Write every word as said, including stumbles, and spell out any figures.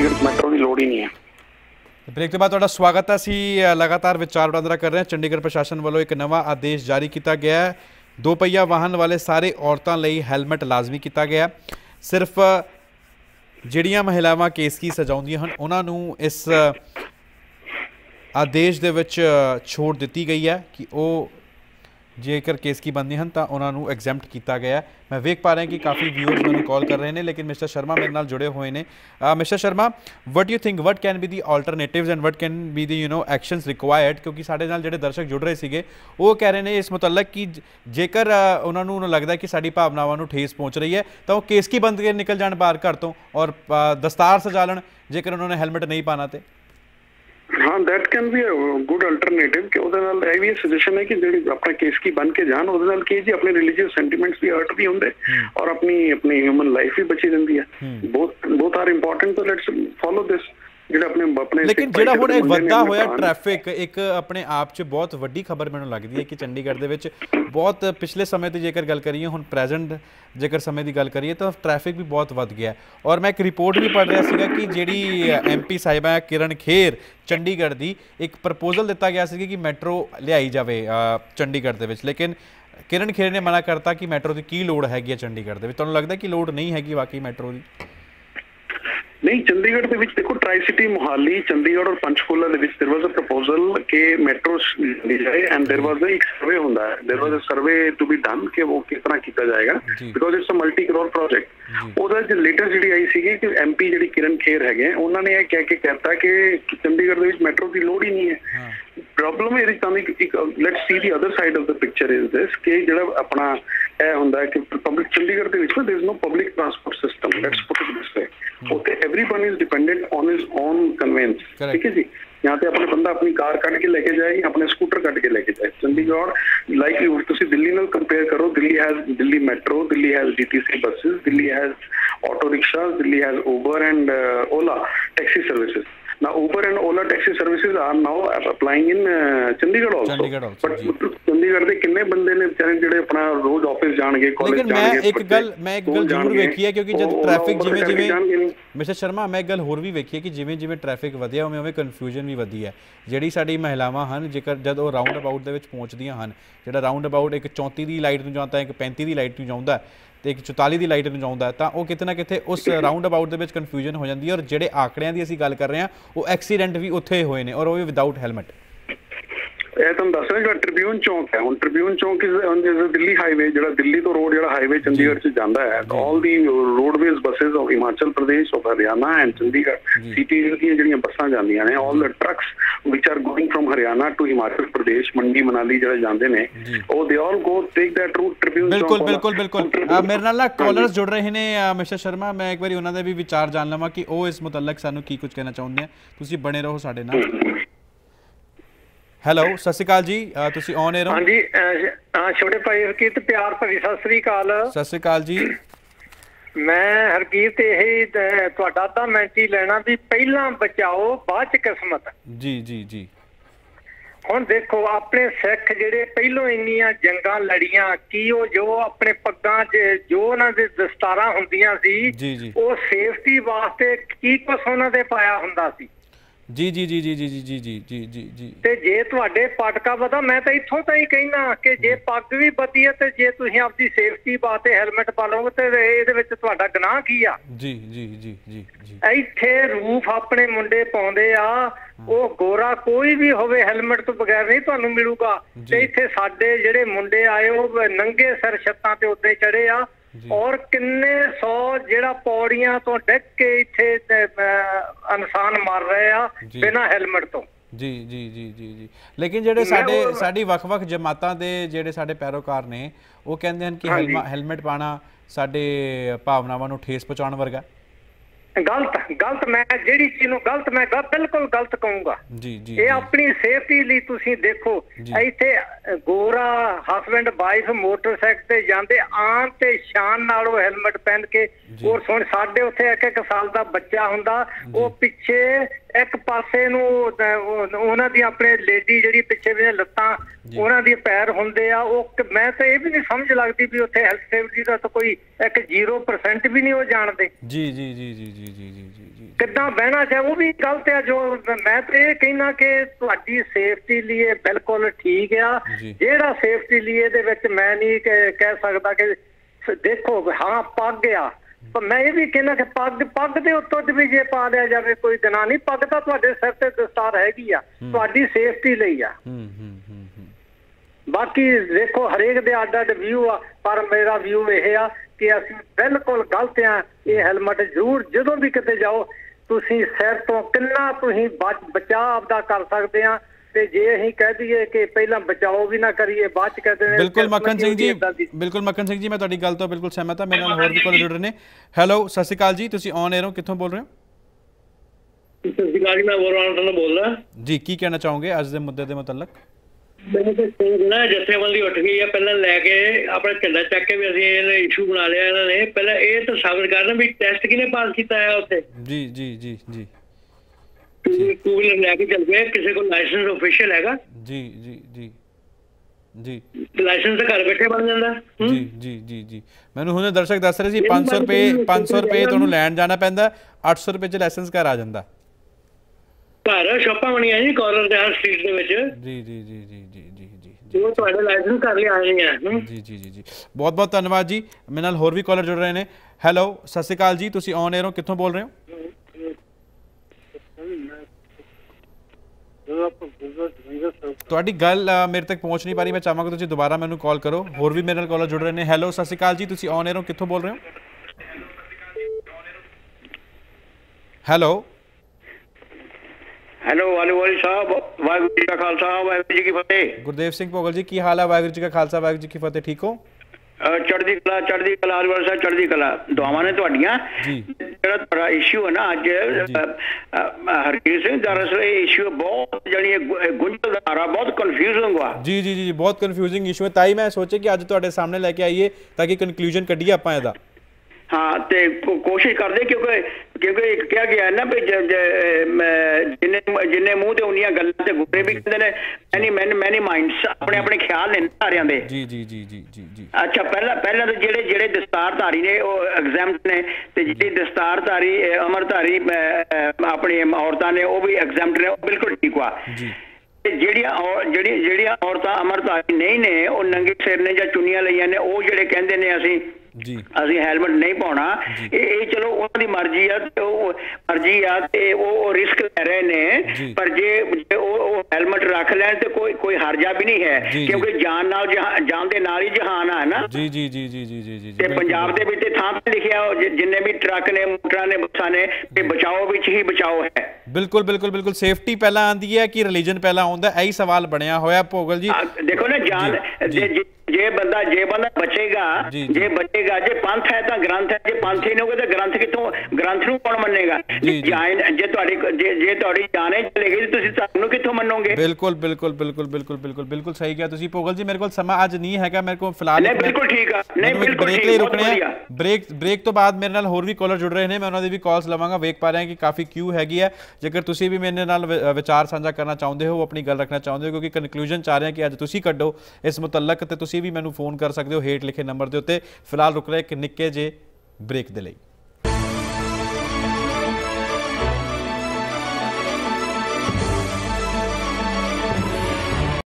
Cigarette metro की लोड़ ही नहीं है। ब्रेक तो बाद तुहाडा स्वागत है। असी लगातार विचार वटांदरा कर रहे हैं। चंडीगढ़ प्रशासन वालों एक नवा आदेश जारी किया गया है। दो पहिया वाहन वाले सारे औरतों लिए हैलमेट लाजमी किया गया। सिर्फ ਜਿਹੜੀਆਂ महिलावां केस की सजाउंदियां हन उन्हां नूं इस आदेश दे विच छोड़ दित्ती गई है कि वह जेकर केस की बनदे हन तां उन्हां नूं एग्जैम्प्ट किया गया। मैं वेख पा रहा कि काफ़ी व्यूअर्स मैनूं कॉल कर रहे हैं, लेकिन मिस्टर शर्मा मेरे नाल जुड़े हुए हैं। Mister Sharma, what you think what can be the alternatives and what can be the you know actions required? क्योंकि साढ़े नाल जिहड़े दर्शक जुड़ रहे थे वो कह रहे हैं इस मुतलक कि जेकर उन्होंने लगता है कि साड़ी भावनावां नूं ठेस पहुँच रही है तो वो केस की बंद के निकल जाए बाहर घर तो और दस्तार सजा लैन जेकर उन्होंने हैलमेट नहीं पाना। तो हाँ, that can be a good alternative कि ਉਹਦੇ ਨਾਲ ਇਹ ਵੀ ਸੁਜੈਸ਼ਨ ਹੈ ਕਿ ਜਿਹੜੀ ਆਪਣਾ ਕੇਸ ਕੀ ਬਣ ਕੇ ਜਾਣ ਉਹਦੇ ਨਾਲ ਕੀ ਜੀ ਆਪਣੇ ਰਿਲੀਜੀਅਸ ਸੈਂਟੀਮੈਂਟਸ ਵੀ ਹਰਟ ਵੀ ਹੁੰਦੇ ਔਰ ਆਪਣੀ ਆਪਣੀ ਹਿਊਮਨ ਲਾਈਫ ਵੀ ਬਚੀ ਰਹਿੰਦੀ ਹੈ। ਬਹੁਤ ਬਹੁਤ are important so let's follow this ਜਿਹੜਾ ਆਪਣੇ ਆਪਣੇ। ਲੇਕਿਨ ਜਿਹੜਾ ਹੁਣ ਇਹ ਵੱਧਾ ਹੋਇਆ ਟ੍ਰੈਫਿਕ ਇੱਕ ਆਪਣੇ ਆਪ 'ਚ ਬਹੁਤ ਵੱਡੀ ਖਬਰ ਮੈਨੂੰ ਲੱਗਦੀ ਹੈ ਕਿ ਚੰਡੀਗੜ੍ਹ ਦੇ ਵਿੱਚ ਬਹੁਤ ਪਿਛਲੇ ਸਮੇਂ ਤੇ ਜੇਕਰ ਗੱਲ ਕਰੀਏ ਹੁਣ ਪ੍ਰੈਜ਼ੈਂਟ ਜੇਕਰ ਸਮੇਂ ਦੀ ਗੱਲ ਕਰੀਏ ਤਾਂ ਟ੍ਰੈਫਿਕ ਵੀ ਬਹੁਤ ਵੱਧ ਗਿਆ। ਔਰ ਮੈਂ ਇੱਕ ਰਿਪੋਰਟ ਵੀ ਪੜ੍ਹ ਰਿਹਾ ਸੀਗਾ ਕਿ ਜਿਹੜੀ ਐਮਪੀ ਸਾਹਿਬਾ ਕਿਰਨ ਖੇਰ ਚੰਡੀਗੜ੍ਹ ਦੀ ਇੱਕ ਪ੍ਰਪੋਜ਼ਲ ਦਿੱਤਾ ਗਿਆ ਸੀ ਕਿ ਮੈਟਰੋ ਲਿਆਈ ਜਾਵੇ ਚੰਡੀਗੜ੍ਹ ਦੇ ਵਿੱਚ, ਲੇਕਿਨ ਕਿਰਨ ਖੇਰ ਨੇ ਮਨਾ ਕਰਤਾ ਕਿ ਮੈਟਰੋ ਦੀ ਕੀ ਲੋੜ ਹੈਗੀ ਹੈ ਚੰਡੀਗੜ੍ਹ ਦੇ ਵਿੱਚ। ਤੁਹਾਨੂੰ ਲੱਗਦਾ ਕਿ ਲੋੜ ਨਹੀਂ ਹੈਗੀ ਵਾਕਈ ਮੈਟਰੋ ਦੀ? नहीं, चंडीगढ़ के देखो ट्राई सिटी मोहाली चंडीगढ़ और Panchkula there was a proposal के मेट्रो ली जाए एंड देयर वाज एक सर्वे होता है, there was a survey to be done के वो कितना किया जाएगा because it's a multi crore project. ओदा जो लेटेस्ट जी आई सी कि एम पी जी किरण खेर है उन्होंने यह कह के कहता कि चंडीगढ़ के मेट्रो की लड़ ही नहीं है। प्रॉब्लम ये let's see the other side of the picture is this कि जो अपना यह होंगे कि पब्लिक चंडीगढ़ के there is no public transport system. Let's put it this way okay everyone is dependent on his own convenience, ठीक है जी। यहाँ पे अपने बंदा अपनी कार कट के लेके जाए या अपने स्कूटर कट के लेके जाए। चंडीगढ़ लाइक तुसी दिल्ली नाल कंपेयर करो, Delhi has Delhi metro, Delhi has DTC buses, Delhi has auto rickshaw, Delhi has Uber and Ola taxi services. Now Uber and Ola taxi services are now applying in uh, Chandigarh also. Chandigarh also. But Chandigarh के कितने बंदे ने बेचारे जिहड़े अपना रोज office जाणगे, college जाणगे। लेकिन मैं एक गल मैं एक गल जरूर वेखी है क्योंकि जब ट्रैफिक जिवें जिवें मिस्टर शर्मा मैं गल होर भी वेखी है कि जिवें जिवें ट्रैफिक वधिया उवें उवें कन्फ्यूजन भी वधी है। जिहड़ी साडी महिलावां हन जेकर जद ओह राउंड अबाउट दे विच पहुंचदियां हन, जिहड़ा राउंड अबाउट एक चौंतीस दी लाइट नूं जांदा एक पैंतीस दी लाइट नूं जांदा ਤੇ चौताली ਦੀ ਲਾਈਟ ਨੂੰ ਜਾਉਂਦਾ ਤਾਂ ਉਹ ਕਿਤੇ ਨਾ ਕਿਤੇ ਉਸ ਰਾਊਂਡ ਅਬਾਊਟ ਦੇ ਵਿੱਚ ਕਨਫਿਊਜ਼ਨ ਹੋ ਜਾਂਦੀ ਹੈ। ਔਰ ਜਿਹੜੇ ਆਕੜਿਆਂ ਦੀ ਅਸੀਂ ਗੱਲ ਕਰ ਰਹੇ ਹਾਂ ਉਹ ਐਕਸੀਡੈਂਟ ਵੀ ਉੱਥੇ ਹੋਏ ਨੇ ਔਰ ਉਹ ਵੀ ਵਿਦਆਊਟ ਹੈਲਮਟ। ਇਹ ਤੁਹਾਨੂੰ ਦੱਸ ਰਿਹਾ ਜਿਹੜਾ ਟ੍ਰਿਬਿਊਨ ਚੌਂਕ ਹੈ, ਹੁਣ ਟ੍ਰਿਬਿਊਨ ਚੌਂਕ ਜਿਹੜਾ ਦਿੱਲੀ ਹਾਈਵੇ ਜਿਹੜਾ ਦਿੱਲੀ ਤੋਂ ਰੋਡ ਜਿਹੜਾ ਹਾਈਵੇ ਚੰਡੀਗੜ੍ਹ 'ਚ ਜਾਂਦਾ ਹੈ all the roadways buses of Himachal Pradesh of Haryana and Chandigarh city ਦੀਆਂ ਜਿਹੜੀਆਂ ਬੱਸਾਂ ਜਾਂਦੀਆਂ ਨੇ all the trucks which are going from Haryana to Himachal Pradesh Mandi Manali ਜਿਹੜੇ ਜਾਂਦੇ ਨੇ ਉਹ ਦੇ all go take that route Tribune Chowk. ਬਿਲਕੁਲ ਬਿਲਕੁਲ ਬਿਲਕੁਲ ਮੇਰੇ ਨਾਲ ਕਾਲਰਸ ਜੁੜ ਰਹੇ ਨੇ ਮਿਸਟਰ ਸ਼ਰਮਾ, ਮੈਂ ਇੱਕ ਵਾਰੀ ਉਹਨਾਂ ਦੇ ਵੀ ਵਿਚਾਰ ਜਾਣ ਲਵਾਂ ਕਿ ਉਹ ਇਸ ਮੁਤਲਕ ਸਾਨੂੰ ਕੀ ਕੁਝ ਕਹਿਣਾ ਚਾਹੁੰਦੇ ਆ। ਤੁਸੀਂ ਬਣੇ ਰਹੋ ਸਾਡੇ ਨਾਲ। ਹੈਲੋ ਸਤਿ ਸ਼੍ਰੀ ਅਕਾਲ ਜੀ, ਤੁਸੀਂ ਔਨ 에ਅਰ ਹੋ? ਹਾਂਜੀ ਹਾਂ ਛੋਟੇ ਭਾਈ ਹਰਕੀਰਤ ਪਿਆਰ ਭਰੀ ਸਤਿ ਸ਼੍ਰੀ ਅਕਾਲ। ਸਤਿ ਸ਼੍ਰੀ ਅਕਾਲ ਜੀ। ਮੈਂ ਹਰਕੀਰਤ ਇਹ ਤੁਹਾਡਾ ਅੱਧਾ ਮਿੰਟ ਹੀ ਲੈਣਾ ਵੀ ਪਹਿਲਾਂ ਬਚਾਓ ਬਾਅਦ ਚ ਕਿਸਮਤ। ਜੀ ਜੀ ਜੀ ਹੁਣ ਦੇਖੋ ਆਪਣੇ ਸਿੱਖ ਜਿਹੜੇ ਪਹਿਲੋਂ ਇੰਨੀਆਂ ਜੰਗਾਂ ਲੜੀਆਂ ਕੀ ਉਹ ਜੋ ਆਪਣੇ ਪੱਗਾਂ 'ਚ ਜੋ ਉਹਨਾਂ ਦੇ ਦਸਤਾਰਾਂ ਹੁੰਦੀਆਂ ਸੀ ਉਹ ਸੇਫਟੀ ਵਾਸਤੇ ਕੀ ਕੁਛ ਉਹਨਾਂ ਦੇ ਪਾਇਆ ਹੁੰਦਾ ਸੀ। ਜੀ ਜੀ ਜੀ ਜੀ ਜੀ ਜੀ ਜੀ ਜੀ ਜੀ ਜੀ ਤੇ ਜੇ ਤੁਹਾਡੇ ਪਟਕਾ ਪਤਾ ਮੈਂ ਤਾਂ ਇੱਥੋਂ ਤਾਂ ਹੀ ਕਹਿਣਾ ਕਿ ਜੇ ਪੱਗ ਵੀ ਬਤੀ ਹੈ ਤੇ ਜੇ ਤੁਸੀਂ ਆਪਦੀ ਸੇਫਟੀ ਵਾਸਤੇ ਹੈਲਮਟ ਪਾ ਲਓਗੇ ਤੇ ਇਹਦੇ ਵਿੱਚ ਤੁਹਾਡਾ ਗੁਨਾਹ ਕੀ ਆ। ਜੀ ਜੀ ਜੀ ਜੀ ਜੀ ਇੱਥੇ ਰੂਫ ਆਪਣੇ ਮੁੰਡੇ ਪਾਉਂਦੇ ਆ ਉਹ ਗੋਰਾ ਕੋਈ ਵੀ ਹੋਵੇ ਹੈਲਮਟ ਤੋਂ ਬਗੈਰ ਨਹੀਂ ਤੁਹਾਨੂੰ ਮਿਲੂਗਾ ਤੇ ਇੱਥੇ ਸਾਡੇ ਜਿਹੜੇ ਮੁੰਡੇ ਆਏ ਉਹ ਨੰਗੇ ਸਿਰ ਛੱਤਾਂ ਤੇ ਉੱਤੇ ਚੜੇ ਆ ਔਰ ਕਿੰਨੇ ਸੌ ਜਿਹੜਾ ਪੌੜੀਆਂ ਤੋਂ ਡਿੱਗ ਕੇ ਇੱਥੇ ਇਨਸਾਨ ਮਰ ਰਹੇ ਆ ਬਿਨਾਂ ਹੈਲਮਟ ਤੋਂ। ਜੀ ਜੀ ਜੀ ਜੀ ਜੀ ਲੇਕਿਨ ਜਿਹੜੇ ਸਾਡੇ ਸਾਡੀ ਵੱਖ-ਵੱਖ ਜਮਾਤਾਂ ਦੇ ਜਿਹੜੇ ਸਾਡੇ ਪੈਰੋਕਾਰ ਨੇ ਉਹ ਕਹਿੰਦੇ ਹਨ ਕਿ ਹੈਲਮਟ ਪਾਣਾ ਸਾਡੇ ਭਾਵਨਾਵਾਂ ਨੂੰ ਠੇਸ ਪਹੁੰਚਾਉਣ ਵਰਗਾ ਗਲਤ ਗਲਤ ਮੈਂ ਜਿਹੜੀ ਚੀਜ਼ ਨੂੰ ਗਲਤ ਮੈਂ ਬਿਲਕੁਲ ਗਲਤ ਕਹੂੰਗਾ। ਇਹ ਆਪਣੀ ਸੇਫਟੀ ਲਈ ਤੁਸੀਂ ਦੇਖੋ ਇੱਥੇ ਗੋਰਾ ਹਸਬੈਂਡ ਵਾਈਫ ਮੋਟਰਸਾਈਕਲ ਤੇ ਜਾਂਦੇ ਆਮ ਤੇ ਸ਼ਾਨ ਨਾਲ ਉਹ ਹੈਲਮਟ ਪਹਿਨ ਕੇ ਹੋਰ ਸੁਣ ਸਾਡੇ ਉੱਥੇ ਇੱਕ ਇੱਕ ਸਾਲ ਦਾ ਬੱਚਾ ਹੁੰਦਾ ਉਹ ਪਿੱਛੇ एक पासे नूं उहनां दी अपने लेडी जिहड़ी पिछे दी लत्तां उहनां दे पैर हुंदे आ ओह मैं तां इह वी नहीं समझ लगदी वी उत्थे हेल्थ सेफ्टी दा तां कोई एक ज़ीरो परसेंट भी नहीं ओह जाणदे जी जी जी जी जी जी जी किद्दां बहना चाहे ओह वी गलत है जो मैं तां इह कहना कि तुहाडी सेफ्टी लई इह बिल्कुल ठीक आ जिहड़ा सेफ्टी लई इहदे विच मैं नहीं कह सकदा कि देखो हां पग आ पर मैं ये भी कहना कि पग पग के उत्तर भी जे पा लिया जाए कोई दिना नहीं पग तो तुहाडे सिर ते दस्तार हैगी आ तुहाडी सेफ्टी लई आ बाकी देखो हरेक दे अड्ड अड्ड व्यू आ पर मेरा व्यू यह आ कि असीं बिल्कुल गलत आ ये हेलमेट जरूर जदों भी किते जाओ तुसीं सिर तो किन्ना तुसीं बचा आपदा कर सकदे आ ਜਥੇਬੰਦੀ ਉੱਠ ਗਈ ਹੈ ਪਹਿਲਾਂ ਲੈ ਕੇ ਆਪਣਾ ਝੰਡਾ ਚੱਕ ਕੇ ਵੀ ਅਸੀਂ ਇਹ ਇਸ਼ੂ ਬਣਾ ਲਿਆ ਇਹਨਾਂ ਨੇ ਪਹਿਲਾਂ ਇਹ ਤਾਂ ਸਾਬਤ ਕਰਨ ਵੀ ਟੈਸਟ ਕਿਹਨੇ ਪਾਸ ਕੀਤਾ ਹੈ ਉੱਥੇ ਜੀ ਜੀ ਜੀ ਜੀ टू व्हीलर लेके चल गए किसी को लाइसेंस ऑफिशियल हैगा जी जी जी जी लाइसेंस घर बैठे बन जाता जी जी जी जी मैंने हुणे दर्शक दस रहे सी पाँच सौ रुपए पाँच सौ रुपए ਤੁਹਾਨੂੰ ਲੈਣ ਜਾਣਾ ਪੈਂਦਾ आठ सौ ਰੁਪਏ ਚ ਲਾਇਸੈਂਸ ਘਰ ਆ ਜਾਂਦਾ ਘਰ ਸ਼ੋਪਾਂ ਬਣੀਆਂ ਜੀ ਕੋਰਨਰ ਦੇ ਹਰ ਸਟਰੀਟ ਦੇ ਵਿੱਚ ਜੀ ਜੀ ਜੀ ਜੀ ਜੀ ਜੀ ਜੀ ਉਹ ਤੁਹਾਡੇ ਲਾਇਸੈਂਸ ਕਰ ਲਿਆ ਆਏ ਜੀ ਜੀ ਜੀ ਜੀ ਬਹੁਤ ਬਹੁਤ ਧੰਨਵਾਦ ਜੀ ਮੇਰੇ ਨਾਲ ਹੋਰ ਵੀ ਕਾਲਰ ਜੁੜ ਰਹੇ ਨੇ ਹੈਲੋ ਸਤਿ ਸ਼੍ਰੀ ਅਕਾਲ ਜੀ ਤੁਸੀਂ ਔਨ 에ਅਰ ਹੋ ਕਿੱਥੋਂ ਬੋਲ ਰਹੇ ਹੋ ਤੁਹਾਡੀ ਗੱਲ ਮੇਰੇ ਤੱਕ ਪਹੁੰਚ ਨਹੀਂ ਪਾ ਰਹੀ ਮੈਂ ਚਾਹਾਂਗਾ ਤੁਸੀਂ ਦੁਬਾਰਾ ਮੈਨੂੰ ਕਾਲ ਕਰੋ ਹੋਰ ਵੀ ਮੇਰੇ ਨਾਲ ਕਾਲਰ ਜੁੜ ਰਹੇ ਨੇ ਹੈਲੋ ਸਤਿ ਸ਼੍ਰੀ ਅਕਾਲ ਜੀ ਤੁਸੀਂ ਔਨ 에ਅਰ ਹੋ ਕਿੱਥੋਂ ਬੋਲ ਰਹੇ ਹੋ ਹੈਲੋ ਹੈਲੋ ਵਾਲੀ ਵਾਲੀ ਸਾਹਿਬ ਵਾਹਿਗੁਰੂ ਜੀ ਦਾ ਖਾਲਸਾ ਵਾਹਿਗੁਰੂ ਜੀ ਕੀ ਫਤਿਹ ਗੁਰਦੇਵ ਸਿੰਘ ਭੋਗਲ ਜੀ ਕੀ ਹਾਲ ਹੈ ਵਾਹਿਗੁਰੂ ਜੀ ਦਾ ਖਾਲਸਾ ਵਾਹਿਗੁਰੂ ਜੀ ਕੀ ਫਤਿਹ ਠੀਕ ਹੋ ਚੜ੍ਹਦੀ ਕਲਾ ਚੜ੍ਹਦੀ ਕਲਾ ਵਾਲੀ ਸਾਹਿਬ ਚੜ੍ਹਦੀ ਕਲਾ ਦੁਆਵਾਂ ਨੇ ਤੁਹਾਡੀਆਂ ਜਿਹੜਾ ਤੁਹਾਡਾ ਇਸ਼ੂ ਹੈ ਨਾ ਅੱਜ ਹਰਕੀਰ ਸਿੰਘ ਦਰਅਸਲ ਇਹ ਇਸ਼ੂ ਬਹੁਤ ਜਾਨੀ ਗੁੰਝਲਦਾਰ ਆ ਬਹੁਤ ਕਨਫਿਊਜ਼ਿੰਗ ਆ ਜੀ ਜੀ ਜੀ ਬਹੁਤ ਕਨਫਿਊਜ਼ਿੰਗ ਇਸ਼ੂ ਹੈ ਤਾਂ ਹੀ ਮੈਂ ਸੋਚਿਆ ਕਿ ਅੱਜ ਤੁਹਾਡੇ ਸਾਹਮਣੇ ਲੈ ਕੇ ਆਈਏ ਤਾਂ ਕਿ ਕਨਕਲੂਜਨ ਕੱਢੀਏ ਆਪਾਂ ਇਹਦਾ हाँ ते कोशिश करते क्योंकि क्योंकि क्या गया है ना भी जिन्हें जिन्हें मुँह तो उन्हीं गल से गुजरे भी कहते हैं मैनी मैनी मैनी माइंड्स अपने अपने ख्याल ने सारियां दे जी जी जी जी जी जी अच्छा पहला पहला तो जेड़े जेड़े दस्तारधारी ने वो एग्जाम्प्ट ने ते जेड़ी दस्तारधारी अमरधारी अपनी औरतां ने वो भी एग्जाम्प्ट ने वो बिल्कुल ठीक हुआ ਜਿਹੜੀਆਂ ਜਿਹੜੀ ਜਿਹੜੀਆਂ ਔਰਤਾਂ ਅਮਰਧਾਰੀ ਨਹੀਂ ਨੇ ਉਹ ਨੰਗੇ ਸਿਰ ਨੇ ਜਾਂ ਚੁੰਨੀਆਂ ਲਈਆਂ ਨੇ ਉਹ ਜਿਹੜੇ ਕਹਿੰਦੇ ਨੇ ਅਸੀਂ ਜੀ ਅਸੀਂ ਹੈਲਮਟ ਨਹੀਂ ਪਾਉਣਾ ਇਹ ਇਹ ਚਲੋ ਉਹਨਾਂ ਦੀ ਮਰਜ਼ੀ ਆ ਤੇ ਉਹ ਮਰਜ਼ੀ ਆ ਤੇ ਉਹ ਰਿਸਕ ਲੈ ਰਹੇ ਨੇ ਪਰ ਜੇ ਉਹ ਹੈਲਮਟ ਰੱਖ ਲੈਣ ਤੇ ਕੋਈ ਕੋਈ ਹਰਜਾ ਵੀ ਨਹੀਂ ਹੈ ਕਿਉਂਕਿ ਜਾਨ ਨਾਲ ਜਾਨ ਦੇ ਨਾਲ ਹੀ ਜਹਾਨ ਆ ਨਾ ਜੀ ਜੀ ਜੀ ਜੀ ਜੀ ਜੀ ਤੇ ਪੰਜਾਬ ਦੇ ਵਿੱਚ ਥਾਂ ਤੇ ਲਿਖਿਆ ਜਿੰਨੇ ਵੀ ਟਰੱਕ ਨੇ ਮੋਟਰਾਂ ਨੇ ਬੱਸਾਂ ਨੇ ਤੇ ਬਚਾਓ ਵਿੱਚ ਹੀ ਬਚਾਓ ਹੈ ਬਿਲਕੁਲ ਬਿਲਕੁਲ ਬਿਲਕੁਲ ਸੇਫਟੀ ਪਹਿਲਾਂ ਆਂਦੀ ਹੈ ਕਿ ਰਿਲੀਜਨ ਪਹਿਲਾਂ ਆਉਂਦਾ ਇਹੀ ਸਵਾਲ ਬਣਿਆ ਹੋਇਆ ਭੋਗਲ ਜੀ ਦੇਖੋ ਨਾ ਜਾਨ ਜੇ ਬੰਦਾ ਜੇ ਬੰਦਾ ਬਚੇਗਾ ਜੇ ਬਚੇਗਾ ਜੇ ਪੰਥ ਹੈ ਤਾਂ ਗ੍ਰੰਥ ਹੈ ਜੇ ਪੰਥ ਹੀ ਨਹੀਂ ਹੋਗਾ ਤਾਂ ਗ੍ਰੰਥ ਕਿੱਥੋਂ ਗ੍ਰੰਥ ਨੂੰ ਕੌਣ ਮੰਨੇਗਾ ਜੇ ਜੇ ਤੁਹਾਡੀ ਜੇ ਤੁਹਾਡੀ ਜਾਨ ਹੀ ਚਲੇ ਗਈ ਤੁਸੀਂ ਸਾਨੂੰ ਕਿੱਥੋਂ ਮੰਨੋਗੇ ਬਿਲਕੁਲ ਬਿਲਕੁਲ ਬਿਲਕੁਲ ਬਿਲਕੁਲ ਬਿਲਕੁਲ ਬਿਲਕੁਲ ਸਹੀ ਕਿਹਾ ਤੁਸੀਂ ਭੋਗਲ ਜੀ ਮੇਰੇ ਕੋਲ ਸਮਾਂ ਅੱਜ ਨਹੀਂ ਹੈਗਾ ਮੇਰੇ ਕੋਲ ਫਿਲਹਾਲ ਨਹੀਂ ਬਿਲਕੁਲ ਠੀਕ ਆ ਨਹੀਂ ਬਿਲਕੁਲ ਠੀਕ ਆ ਬ੍ਰੇਕ ਬ੍ਰੇਕ ਤੋਂ ਬਾਅਦ ਮੇਰੇ ਨਾਲ ਹੋਰ ਵੀ ਕਾਲਰ ਜੁੜ ਰਹੇ ਨੇ ਮੈਂ ਉਹਨਾਂ ਦੇ ਵੀ ਕਾਲਸ ਲਵਾਂਗਾ ਵੇਖ ਪਾ ਰਹੇ ਹਾਂ ਕਿ ਕਾਫੀ ਕਿਊ ਹੈਗੀ ਹੈ ਜੇਕਰ ਤੁਸੀਂ ਵੀ ਮੇਰੇ ਨਾਲ ਵਿਚਾਰ ਸਾਂਝਾ ਕਰਨਾ ਚਾਹੁੰਦੇ ਹੋ ਆਪਣੀ ਗੱਲ ਰੱਖਣਾ ਚਾਹੁੰਦੇ ਹੋ ਕਿਉਂਕਿ ਕਨਕਲੂਜਨ ਚਾਹ ਰਹੇ ਹਾਂ ਕਿ ਅੱਜ ਤੁਸੀਂ ਕੱਢੋ ਇਸ ਮੁਤਲਕ ਤੇ ਤੁਸੀਂ ਵੀ ਮੈਨੂੰ फोन कर सकते हो हेठ लिखे नंबर के उत्ते फिलहाल रुक रहे एक निक्के जे ब्रेक दे लई।